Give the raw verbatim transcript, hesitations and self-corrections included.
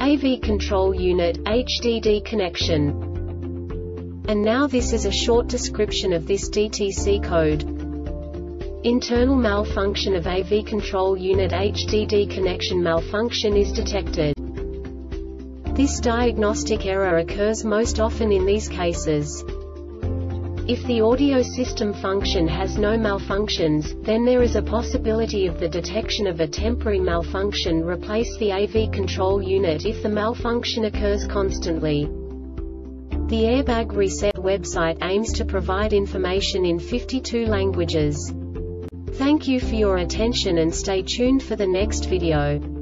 A V Control Unit, H D D Connection. And now this is a short description of this D T C code. Internal malfunction of A V Control Unit H D D Connection. Malfunction is detected. This diagnostic error occurs most often in these cases. If the audio system function has no malfunctions, then there is a possibility of the detection of a temporary malfunction. Replace the A V Control Unit if the malfunction occurs constantly. The Airbag Reset website aims to provide information in fifty-two languages. Thank you for your attention and stay tuned for the next video.